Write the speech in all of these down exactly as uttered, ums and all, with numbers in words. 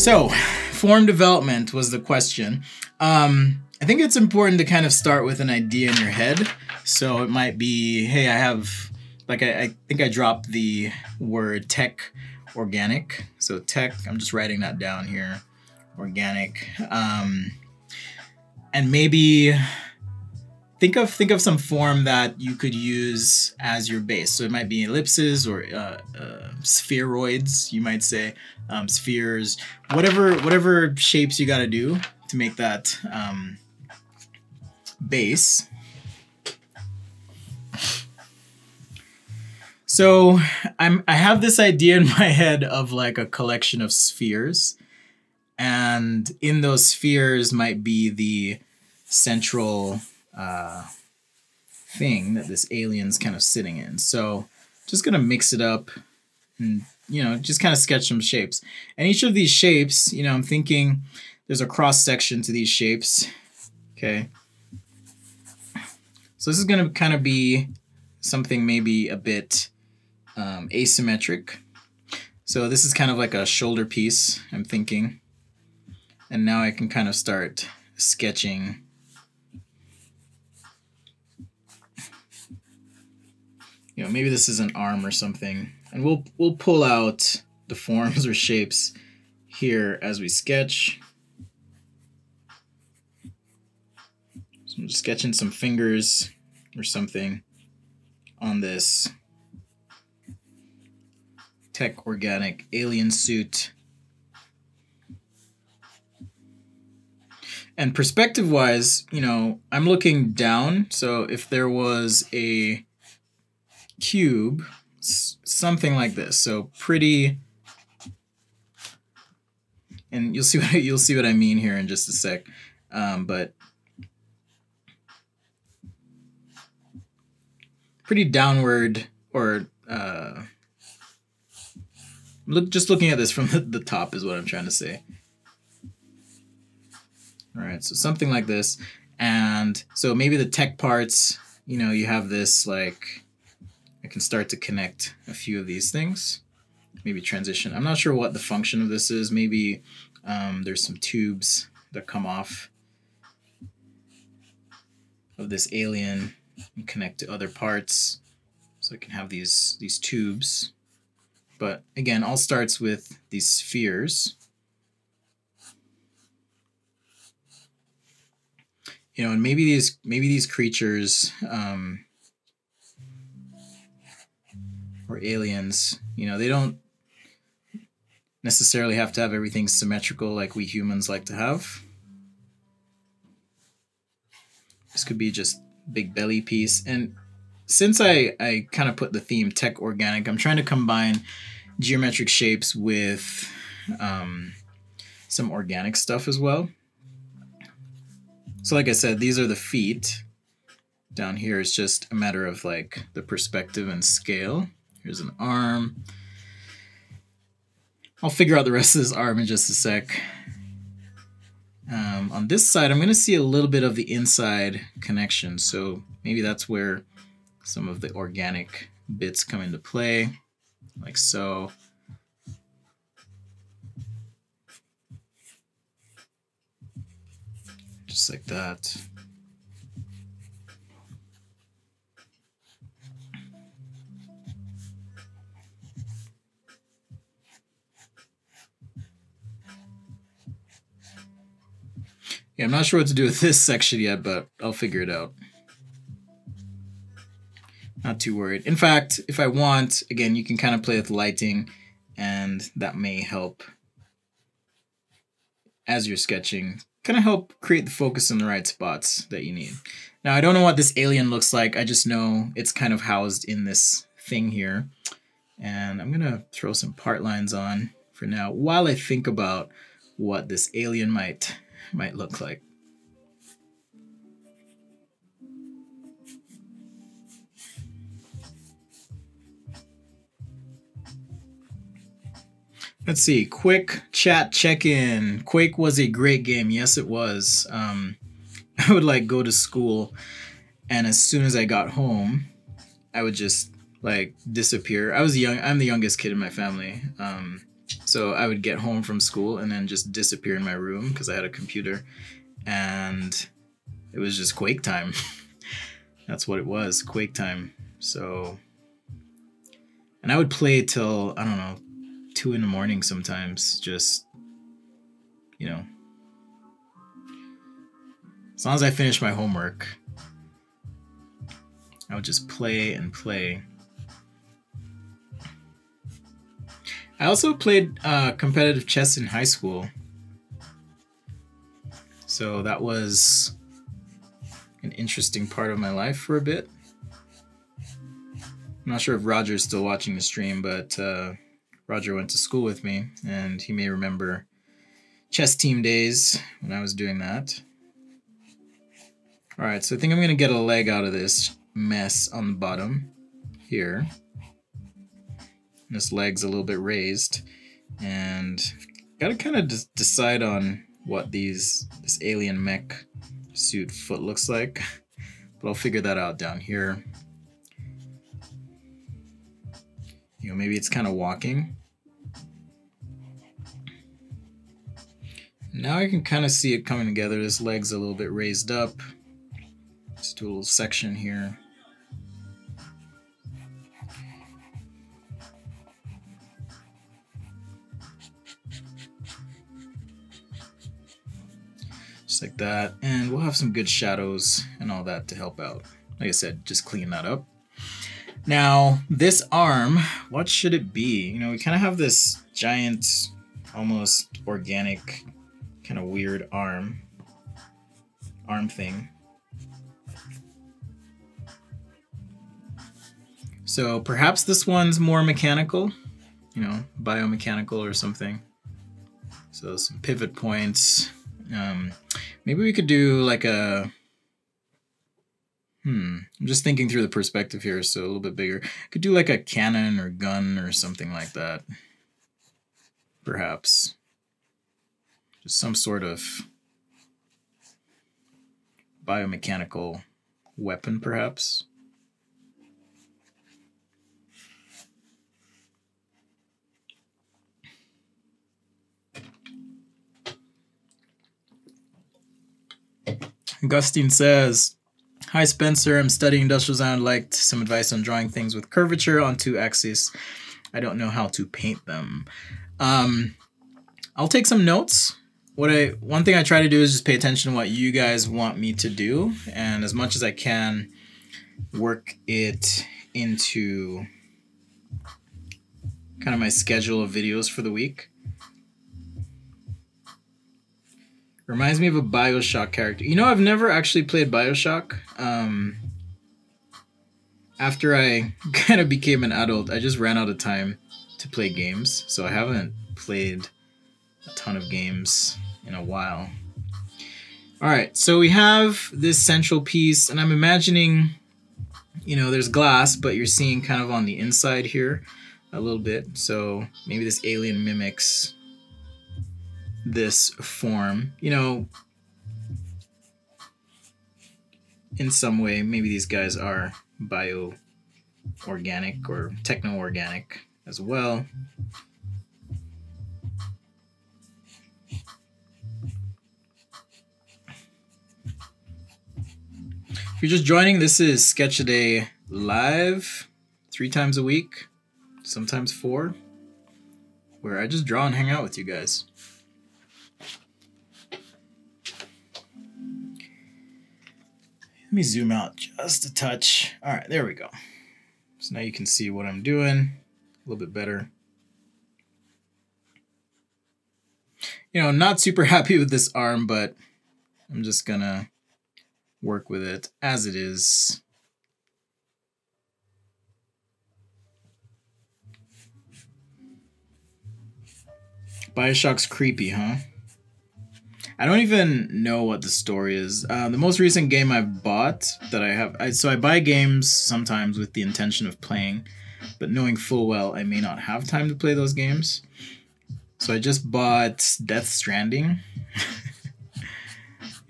So, form development was the question. Um, I think it's important to kind of start with an idea in your head. So it might be, hey, I have, like I, I think I dropped the word tech organic. So tech, I'm just writing that down here, organic. Um, and maybe think of, think of some form that you could use as your base. So it might be ellipses or uh, uh, spheroids, you might say, um, spheres, whatever, whatever shapes you gotta do to make that um, base. So I'm, I have this idea in my head of like a collection of spheres, and in those spheres might be the central uh, thing that this alien's kind of sitting in. So just gonna mix it up and, you know, just kind of sketch some shapes. And each of these shapes, you know, I'm thinking there's a cross section to these shapes, okay? So this is gonna kind of be something maybe a bit Um, asymmetric. So this is kind of like a shoulder piece, I'm thinking. And now I can kind of start sketching you know maybe this is an arm or something, and we'll we'll pull out the forms or shapes here as we sketch. So I'm just sketching some fingers or something on this tech organic alien suit. And perspective wise, you know, I'm looking down. So if there was a cube, something like this. So pretty, and you'll see what, you'll see what I mean here in just a sec. Um, but pretty downward, or uh, Look, just looking at this from the top is what I'm trying to say. All right, so something like this. And so maybe the tech parts, you know, you have this, like, I can start to connect a few of these things. Maybe transition. I'm not sure what the function of this is. Maybe um, there's some tubes that come off of this alien and connect to other parts. So I can have these, these tubes. But again, all starts with these spheres. You know, and maybe these maybe these creatures um, or aliens, you know, they don't necessarily have to have everything symmetrical like we humans like to have. This could be just big belly piece. And since I, I kind of put the theme tech organic, I'm trying to combine geometric shapes with um, some organic stuff as well. So like I said, these are the feet. Down here is just a matter of like the perspective and scale. Here's an arm. I'll figure out the rest of this arm in just a sec. Um, on this side, I'm going to see a little bit of the inside connection. So maybe that's where some of the organic bits come into play, like so. Just like that. Yeah, I'm not sure what to do with this section yet, but I'll figure it out. Not too worried. In fact, if I want, again, you can kind of play with lighting, and that may help as you're sketching, kind of help create the focus in the right spots that you need. Now, I don't know what this alien looks like. I just know it's kind of housed in this thing here. And I'm gonna throw some part lines on for now while I think about what this alien might might look like. Let's see, quick chat check-in. Quake was a great game. Yes, it was. Um, I would like go to school, and as soon as I got home, I would just like disappear. I was young. I'm the youngest kid in my family. Um, So I would get home from school and then just disappear in my room because I had a computer, and it was just Quake time. That's what it was, Quake time. So, and I would play till, I don't know, two in the morning sometimes, just, you know, as long as I finished my homework, I would just play and play. I also played uh, competitive chess in high school. So that was an interesting part of my life for a bit. I'm not sure if Roger's still watching the stream, but uh, Roger went to school with me, and he may remember chess team days when I was doing that. All right, so I think I'm gonna get a leg out of this mess on the bottom here. This leg's a little bit raised, and gotta kind of decide on what these this alien mech suit foot looks like, but I'll figure that out down here. You know, maybe it's kind of walking. Now I can kind of see it coming together. This leg's a little bit raised up. Just do a little section here. Just like that, and we'll have some good shadows and all that to help out. Like I said, just clean that up. Now, this arm, what should it be? You know, we kind of have this giant, almost organic, kind of weird arm, arm thing. So perhaps this one's more mechanical, you know, biomechanical or something. So some pivot points. Um, maybe we could do like a, hmm, I'm just thinking through the perspective here, so a little bit bigger. Could do like a cannon or gun or something like that, perhaps. Just some sort of biomechanical weapon, perhaps. Gustine says, hi Spencer, I'm studying industrial design. I'd like some advice on drawing things with curvature on two axes. I don't know how to paint them. Um, I'll take some notes. What I one thing I try to do is just pay attention to what you guys want me to do, and as much as I can, work it into kind of my schedule of videos for the week. Reminds me of a Bioshock character. You know, I've never actually played Bioshock. Um, after I kind of became an adult, I just ran out of time to play games. So I haven't played a ton of games in a while. All right, so we have this central piece, and I'm imagining, you know, there's glass, but you're seeing kind of on the inside here a little bit. So maybe this alien mimics this form, you know, in some way. Maybe these guys are bio organic or techno organic as well. If you're just joining, this is Sketch A Day live three times a week, sometimes four, where I just draw and hang out with you guys. Let me zoom out just a touch. All right, there we go. So now you can see what I'm doing a little bit better. You know, I'm not super happy with this arm, but I'm just gonna work with it as it is. Bioshock's creepy, huh? I don't even know what the story is. Uh, the most recent game I've bought that I have, I, so I buy games sometimes with the intention of playing, but knowing full well I may not have time to play those games. So I just bought Death Stranding,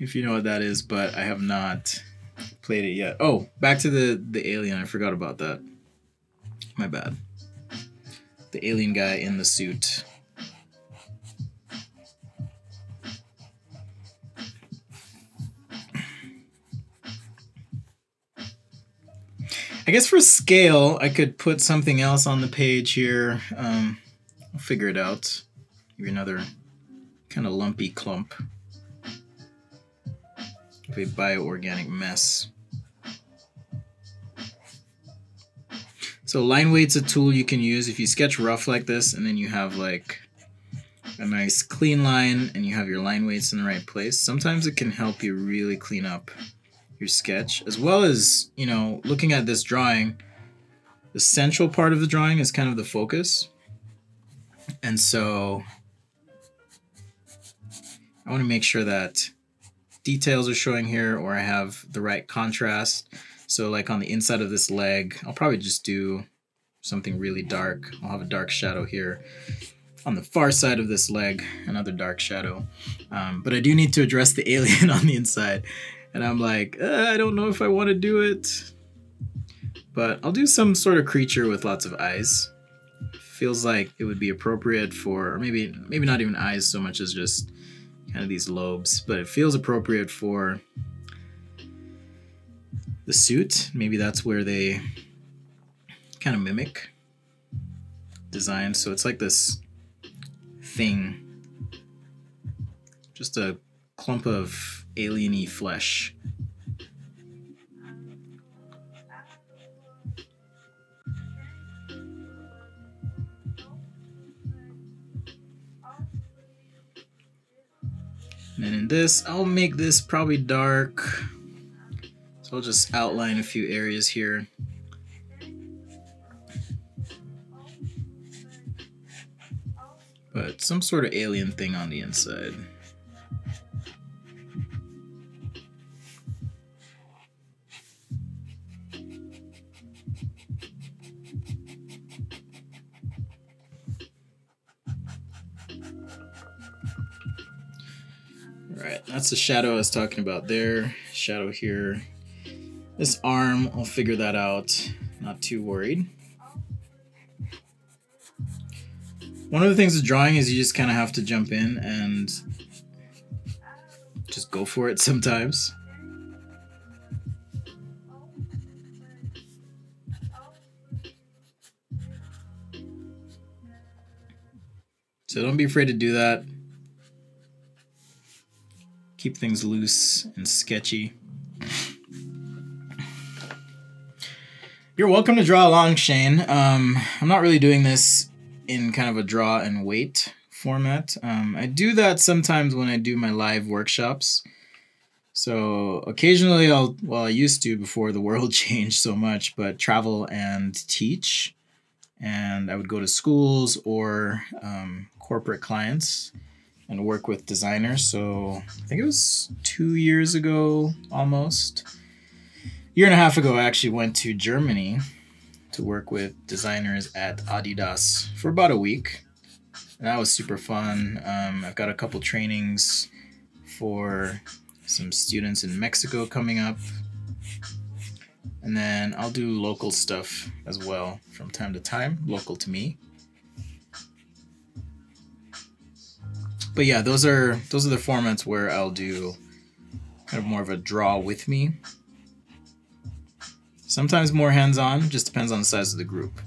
if you know what that is, but I have not played it yet. Oh, back to the, the alien, I forgot about that. My bad. The alien guy in the suit. I guess for scale, I could put something else on the page here. Um, I'll figure it out. Maybe another kind of lumpy clump of a bioorganic mess. So line weight's a tool you can use if you sketch rough like this, and then you have like a nice clean line and you have your line weights in the right place. Sometimes it can help you really clean up your sketch, as well as, you know, looking at this drawing, the central part of the drawing is kind of the focus. And so I want to make sure that details are showing here, or I have the right contrast. So like on the inside of this leg, I'll probably just do something really dark. I'll have a dark shadow here. On the far side of this leg, another dark shadow. Um, but I do need to address the alien on the inside. And I'm like, uh, I don't know if I want to do it, but I'll do some sort of creature with lots of eyes. Feels like it would be appropriate for, or maybe maybe not even eyes so much as just kind of these lobes, but it feels appropriate for the suit. Maybe that's where they kind of mimic design. So it's like this thing, just a clump of alien-y flesh. And then in this, I'll make this probably dark. So I'll just outline a few areas here. But some sort of alien thing on the inside. That's the shadow I was talking about there. Shadow here. This arm, I'll figure that out. Not too worried. One of the things with drawing is you just kind of have to jump in and just go for it sometimes. So don't be afraid to do that. Keep things loose and sketchy. You're welcome to draw along, Shane. Um, I'm not really doing this in kind of a draw and wait format. Um, I do that sometimes when I do my live workshops. So occasionally I'll, well, I used to before the world changed so much, but travel and teach. And I would go to schools or um, corporate clients and work with designers. So I think it was two years ago, almost. Year and a half ago, I actually went to Germany to work with designers at Adidas for about a week. And that was super fun. Um, I've got a couple trainings for some students in Mexico coming up. And then I'll do local stuff as well from time to time, local to me. But yeah, those are those are the formats where I'll do kind of more of a draw with me. Sometimes more hands-on, just depends on the size of the group.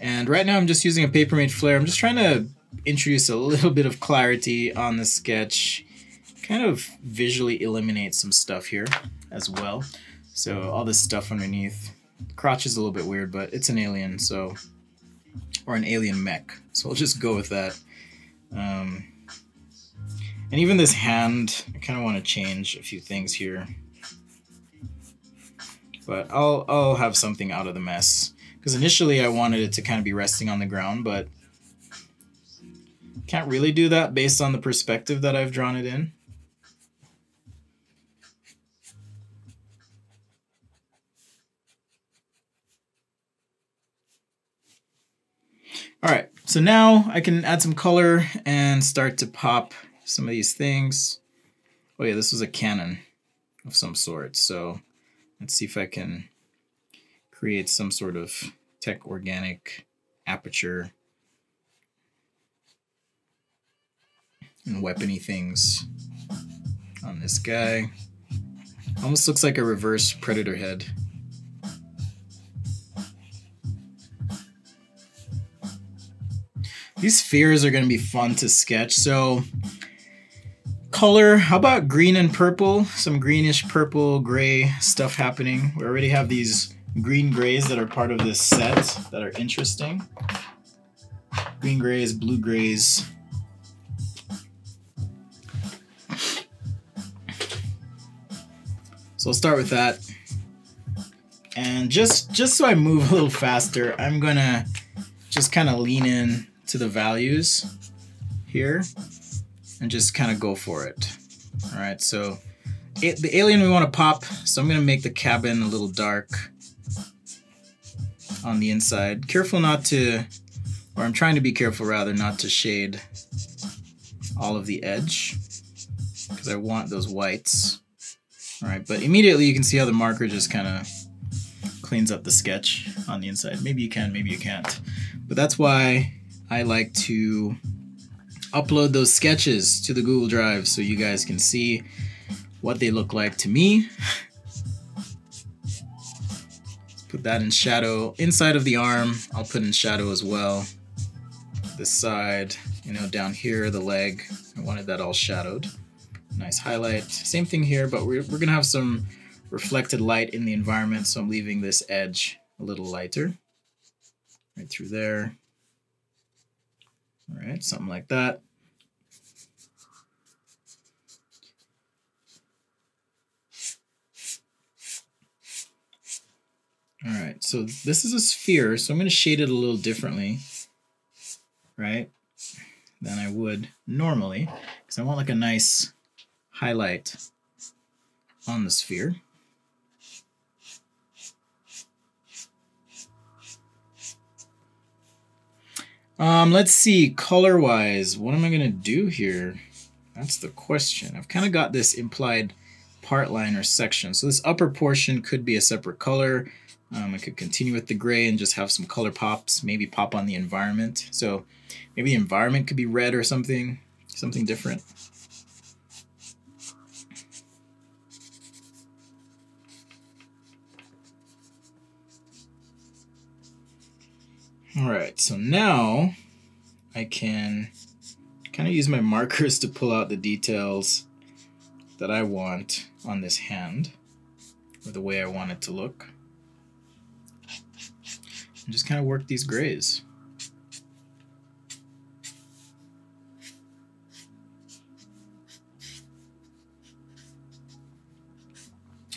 And right now I'm just using a Papermate flare. I'm just trying to introduce a little bit of clarity on the sketch, kind of visually eliminate some stuff here as well. So all this stuff underneath. Crotch is a little bit weird, but it's an alien, so, or an alien mech, so I'll just go with that. Um, and even this hand, I kind of want to change a few things here, but I'll, I'll have something out of the mess, because initially I wanted it to kind of be resting on the ground, but can't really do that based on the perspective that I've drawn it in. All right, so now I can add some color and start to pop some of these things. Oh yeah, this was a cannon of some sort. So let's see if I can create some sort of tech organic aperture. and weapony things on this guy. Almost looks like a reverse Predator head. These spheres are going to be fun to sketch. So color, how about green and purple? Some greenish purple gray stuff happening. We already have these green grays that are part of this set that are interesting. Green grays, blue grays. So I'll start with that. And just, just so I move a little faster, I'm gonna just kind of lean in to the values here and just kind of go for it. All right, so it, the alien we want to pop, so I'm gonna make the cabin a little dark on the inside. Careful not to, or I'm trying to be careful rather not to shade all of the edge because I want those whites. All right, but immediately you can see how the marker just kind of cleans up the sketch on the inside. Maybe you can, maybe you can't. But that's why I like to upload those sketches to the Google Drive so you guys can see what they look like to me. Let's put that in shadow. Inside of the arm, I'll put in shadow as well. This side, you know, down here, the leg. I wanted that all shadowed. Nice highlight. Same thing here, but we're, we're gonna have some reflected light in the environment, so I'm leaving this edge a little lighter. Right through there. All right, something like that. All right, so this is a sphere, so I'm gonna shade it a little differently, right, than I would normally, because I want like a nice highlight on the sphere. Um, let's see, color-wise, what am I gonna do here? That's the question. I've kind of got this implied part line or section. So this upper portion could be a separate color. Um, I could continue with the gray and just have some color pops, maybe pop on the environment. So maybe the environment could be red or something, something different. All right, so now I can kind of use my markers to pull out the details that I want on this hand, or the way I want it to look. And just kind of work these grays.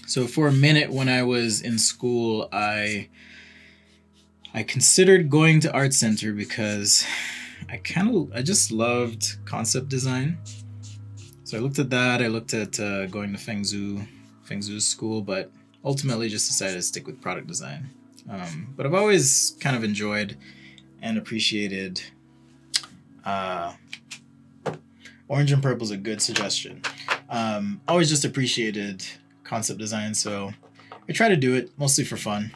So for a minute when I was in school, I I considered going to Art Center because I kind of, I just loved concept design. So I looked at that, I looked at uh, going to Feng Zhu, Feng Zhu's school, but ultimately just decided to stick with product design. Um, but I've always kind of enjoyed and appreciated, uh, orange and purple is a good suggestion. Um, always just appreciated concept design, so I try to do it mostly for fun.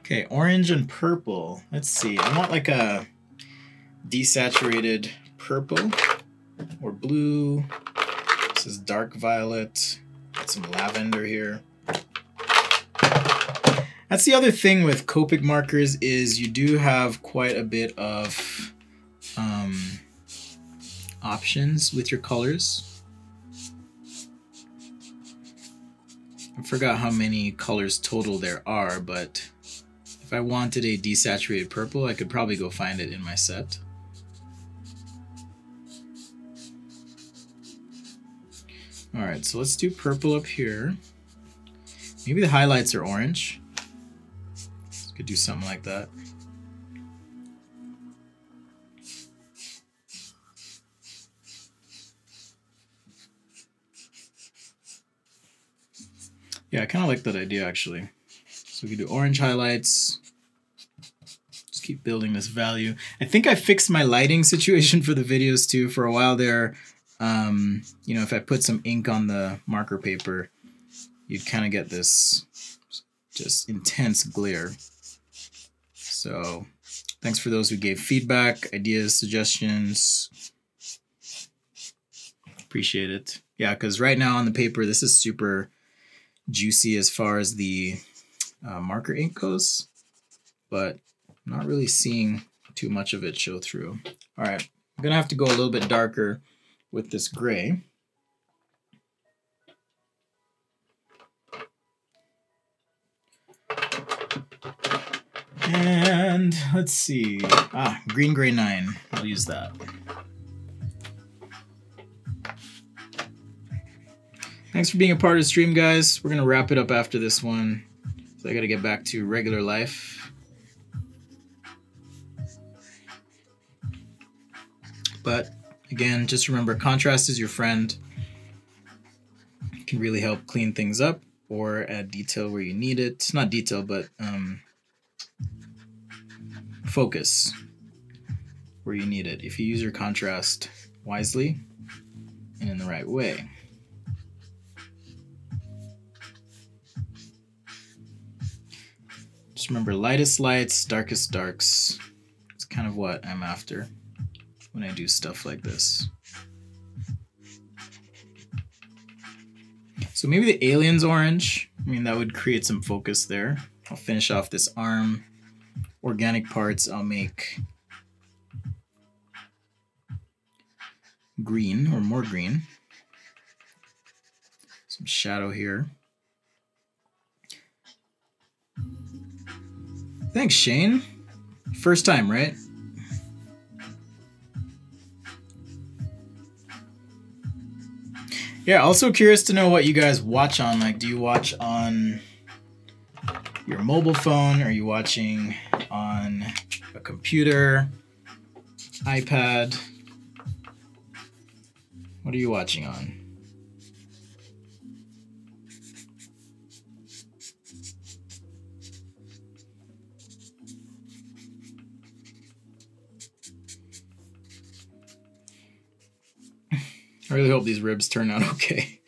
Okay, orange and purple. Let's see, I want like a desaturated purple or blue. This is dark violet. Got some lavender here. That's the other thing with Copic markers is you do have quite a bit of um, options with your colors. I forgot how many colors total there are, but if I wanted a desaturated purple, I could probably go find it in my set. All right, so let's do purple up here. Maybe the highlights are orange. Could do something like that. Yeah, I kind of like that idea actually. So we could do orange highlights. Just keep building this value. I think I fixed my lighting situation for the videos too. For a while there, um, you know, if I put some ink on the marker paper, you'd kind of get this just intense glare. So thanks for those who gave feedback, ideas, suggestions. Appreciate it. Yeah, because right now on the paper, this is super juicy as far as the uh, marker ink goes, but I'm not really seeing too much of it show through. All right, I'm gonna have to go a little bit darker with this gray. And let's see, ah, green gray nine, I'll use that. Thanks for being a part of the stream, guys. We're gonna wrap it up after this one. So I gotta get back to regular life. But again, just remember, contrast is your friend. It can really help clean things up or add detail where you need it. It's not detail, but um, focus where you need it. If you use your contrast wisely and in the right way. Just remember, lightest lights, darkest darks. It's kind of what I'm after when I do stuff like this. So maybe the alien's orange. I mean, that would create some focus there. I'll finish off this arm. Organic parts I'll make green or more green. Some shadow here. Thanks, Shane. First time, right? Yeah, also curious to know what you guys watch on. Like, do you watch on your mobile phone? Are you watching on a computer, iPad? What are you watching on? I really hope these ribs turn out okay.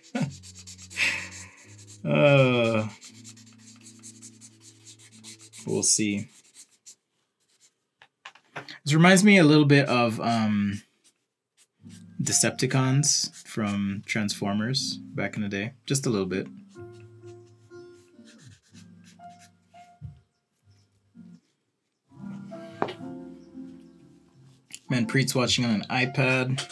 uh, we'll see. This reminds me a little bit of um, Decepticons from Transformers back in the day, just a little bit. Man, Preet's watching on an iPad.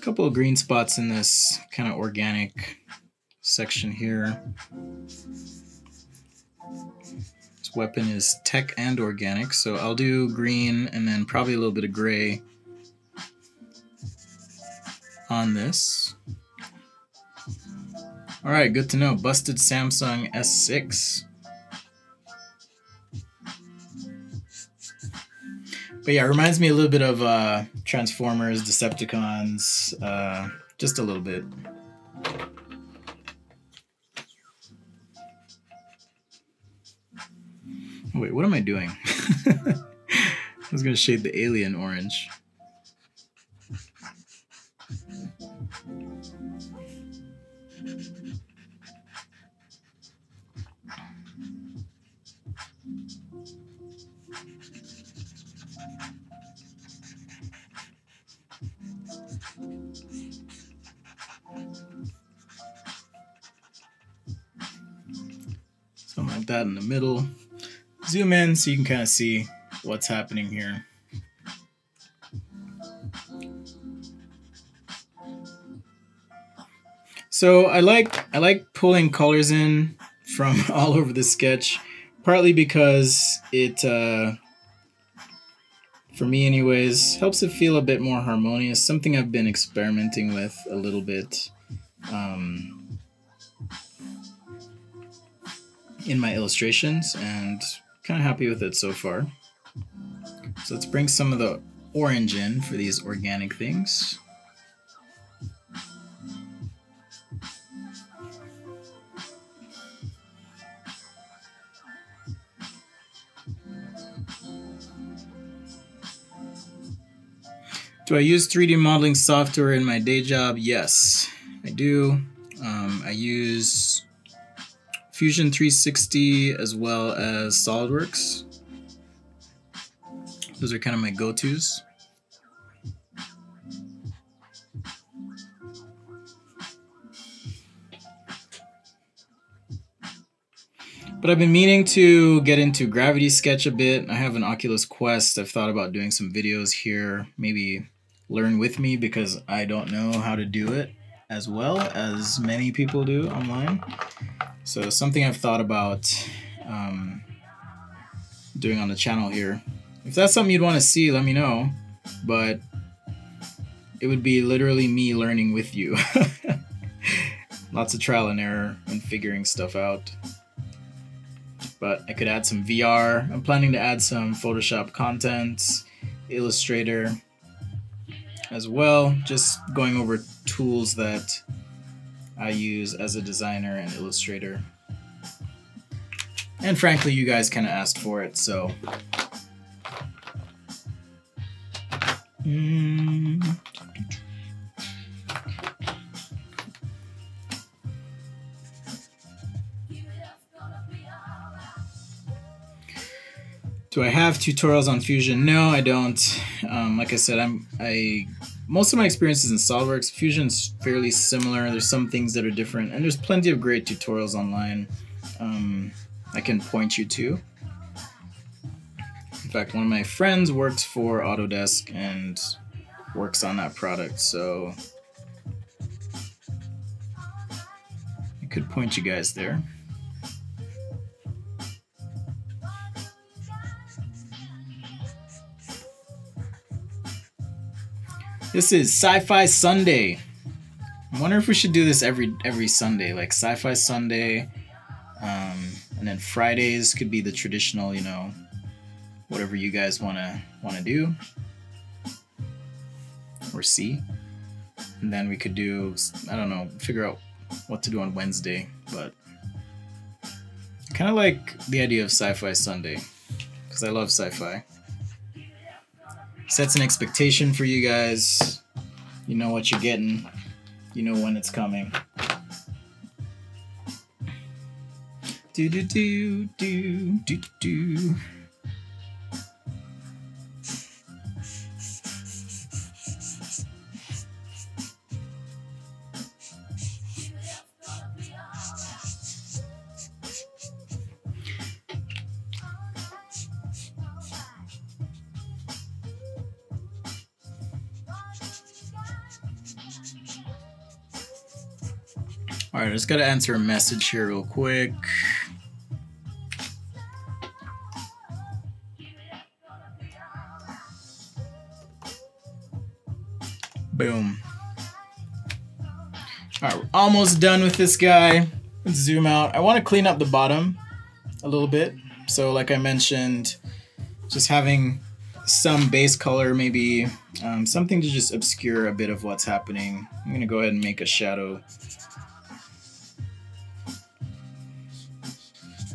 Couple of green spots in this kind of organic section here. This weapon is tech and organic, so I'll do green and then probably a little bit of gray on this. All right, good to know. Busted Samsung S six. But yeah, it reminds me a little bit of uh, Transformers, Decepticons, uh, just a little bit. Wait, what am I doing? I was gonna shade the alien orange. That in the middle. Zoom in so you can kind of see what's happening here. So I like I like pulling colors in from all over the sketch, partly because it, uh, for me anyways, helps it feel a bit more harmonious, something I've been experimenting with a little bit. Um, in my illustrations, and kind of happy with it so far. So let's bring some of the orange in for these organic things. Do I use three D modeling software in my day job? Yes, I do. Um, I use Fusion three sixty as well as SolidWorks Those are kind of my go-tos. But I've been meaning to get into Gravity Sketch a bit. I have an Oculus Quest. I've thought about doing some videos here. Maybe learn with me because I don't know how to do it as well as many people do online. So something I've thought about um, doing on the channel here. If that's something you'd want to see, let me know. But it would be literally me learning with you. Lots of trial and error and figuring stuff out. But I could add some V R. I'm planning to add some Photoshop content, Illustrator as well. Just going over tools that I use as a designer and illustrator. And frankly, you guys kind of asked for it, so. Mm. Do I have tutorials on Fusion? No, I don't. Um, like I said, I'm I most of my experience is in SolidWorks. Fusion's fairly similar. There's some things that are different, and there's plenty of great tutorials online um, I can point you to. In fact, one of my friends works for Autodesk and works on that product, so I could point you guys there. This is Sci-Fi Sunday. I wonder if we should do this every every Sunday, like Sci-Fi Sunday, um, and then Fridays could be the traditional, you know, whatever you guys wanna wanna do or see. And then we could do, I don't know, figure out what to do on Wednesday. But I kind of like the idea of Sci-Fi Sunday because I love sci-fi. Sets an expectation for you guys. You know what you're getting. You know when it's coming. Do do do do do do. Alright, I just gotta answer a message here real quick. Boom. Alright, we're almost done with this guy. Let's zoom out. I want to clean up the bottom a little bit. So like I mentioned, just having some base color, maybe um, something to just obscure a bit of what's happening. I'm gonna go ahead and make a shadow.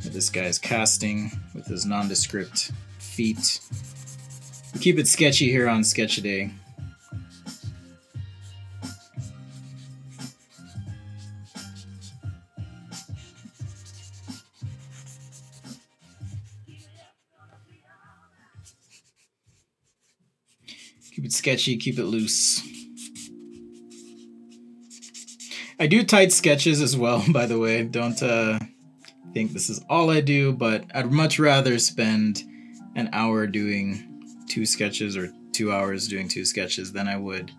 This guy's casting with his nondescript feet. We keep it sketchy here on Sketch A Day. Keep it sketchy, keep it loose. I do tight sketches as well, by the way. Don't, uh, I think this is all I do, but I'd much rather spend an hour doing two sketches or two hours doing two sketches than I would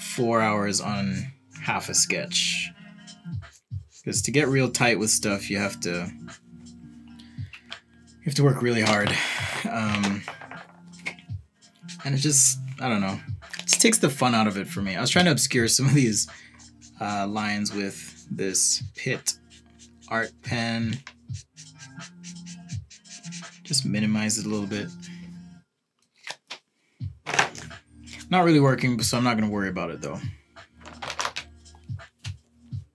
four hours on half a sketch. Because to get real tight with stuff, you have to you have to work really hard, um, and it just, I don't know, it just takes the fun out of it for me. I was trying to obscure some of these uh, lines with this pit art pen. Just minimize it a little bit. Not really working, so I'm not going to worry about it though.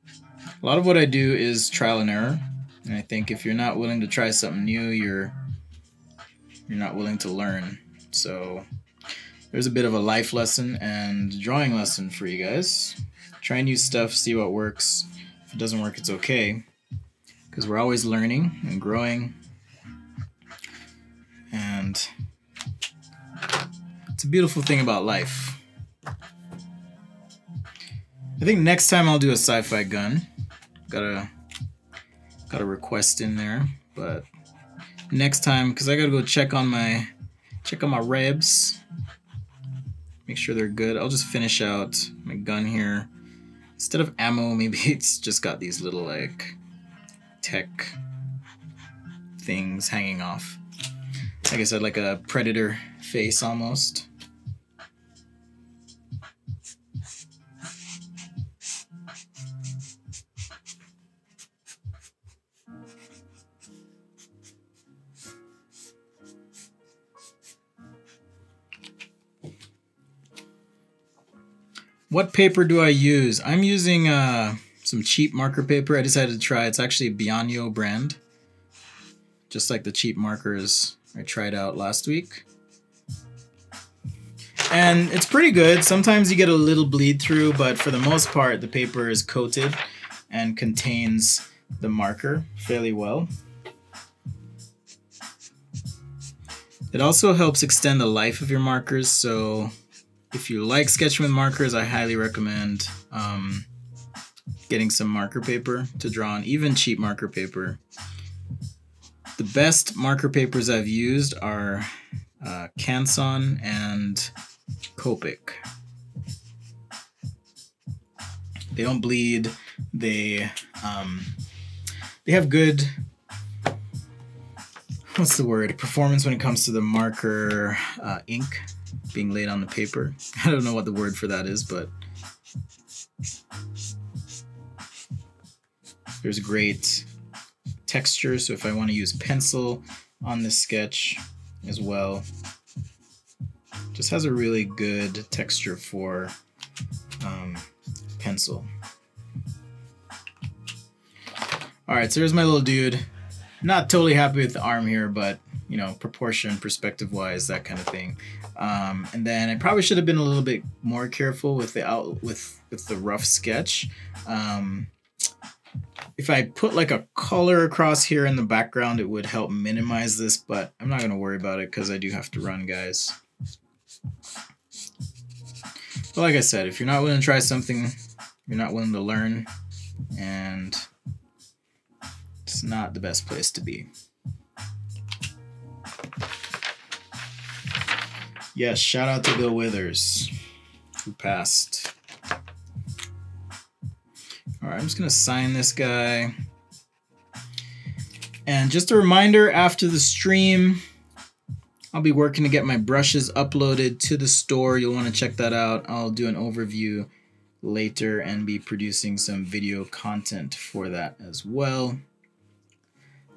A lot of what I do is trial and error, and I think if you're not willing to try something new, you're you're not willing to learn. So there's a bit of a life lesson and drawing lesson for you guys. Try new stuff, see what works. If it doesn't work, it's okay. Because we're always learning and growing, and It's a beautiful thing about life. I think next time I'll do a sci-fi gun. Got a, got a request in there, but next time, because I gotta go check on my check on my rebs, make sure they're good. I'll just finish out my gun here. Instead of ammo, maybe it's just got these little like tech things hanging off. Like I said, like a predator face almost. What paper do I use? I'm using uh, some cheap marker paper. I decided to try. It's actually a Bianyo brand. Just like the cheap markers I tried out last week. And it's pretty good. Sometimes you get a little bleed through, but for the most part, the paper is coated and contains the marker fairly well. It also helps extend the life of your markers, so if you like sketching with markers, I highly recommend um, getting some marker paper to draw on, even cheap marker paper. The best marker papers I've used are uh, Canson and Copic. They don't bleed. They um, they have good, what's the word, performance when it comes to the marker uh, ink being laid on the paper. I don't know what the word for that is, but there's great texture. So if I want to use pencil on this sketch as well, just has a really good texture for um, pencil. All right, so here's my little dude. Not totally happy with the arm here, but you know, proportion, perspective wise, that kind of thing. Um, and then I probably should have been a little bit more careful with the out with, with the rough sketch. Um, if I put like a color across here in the background, it would help minimize this, but I'm not gonna worry about it because I do have to run, guys. But like I said, if you're not willing to try something, you're not willing to learn, and it's not the best place to be. Yes, shout out to Bill Withers, who passed. All right, I'm just gonna sign this guy. And just a reminder, after the stream, I'll be working to get my brushes uploaded to the store. You'll wanna check that out. I'll do an overview later and be producing some video content for that as well.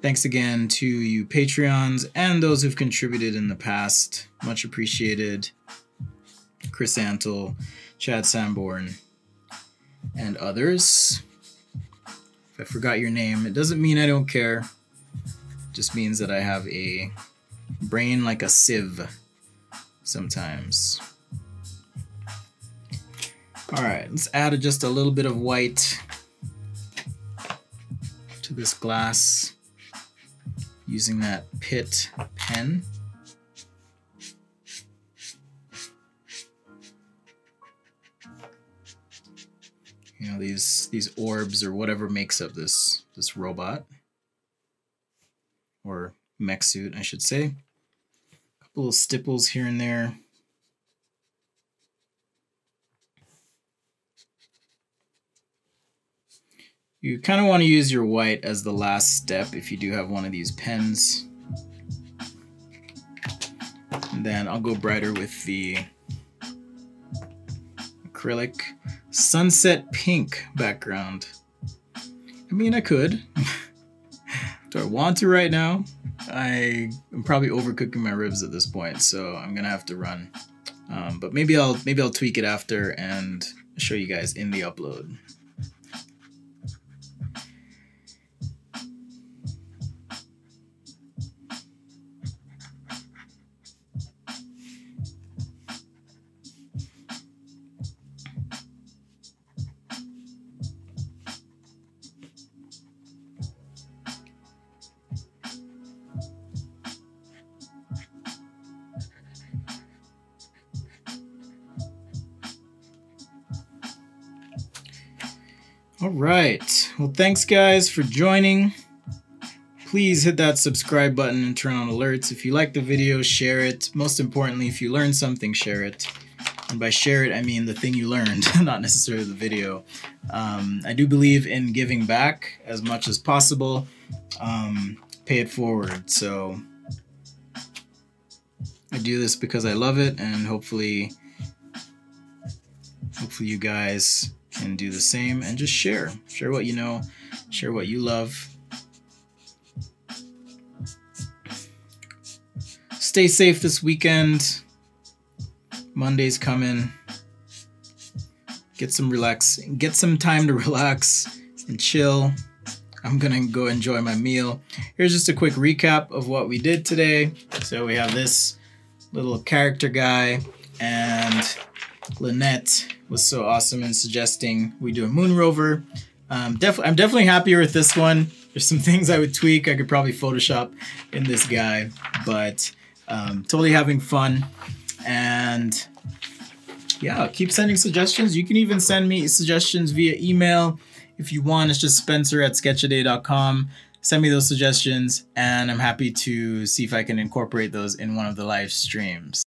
Thanks again to you Patreons and those who've contributed in the past. Much appreciated. Chris Antle, Chad Sanborn, and others. If I forgot your name, it doesn't mean I don't care. It just means that I have a brain like a sieve sometimes. All right, let's add just a little bit of white to this glass, using that pit pen. You know, these these orbs or whatever makes up this this robot or mech suit, I should say. A couple of stipples here and there. You kind of want to use your white as the last step if you do have one of these pens. And then I'll go brighter with the acrylic sunset pink background. I mean, I could. Do I want to right now? I am probably overcooking my ribs at this point, so I'm gonna have to run. Um, but maybe I'll maybe I'll tweak it after and show you guys in the upload. All right. Well, thanks guys for joining. Please hit that subscribe button and turn on alerts. If you like the video, share it. Most importantly, if you learned something, share it. And by share it, I mean the thing you learned, not necessarily the video. Um, I do believe in giving back as much as possible. Um, pay it forward. So I do this because I love it, and hopefully, hopefully you guys can do the same and just share. Share what you know, share what you love. Stay safe this weekend. Monday's coming. Get some relax, get some time to relax and chill. I'm gonna go enjoy my meal. Here's just a quick recap of what we did today. So we have this little character guy, and Lynette was so awesome in suggesting we do a moon rover. Um, def I'm definitely happier with this one. There's some things I would tweak. I could probably Photoshop in this guy, but um, totally having fun. And yeah, keep sending suggestions. You can even send me suggestions via email if you want. It's just Spencer at sketch a day dot com. Send me those suggestions, and I'm happy to see if I can incorporate those in one of the live streams.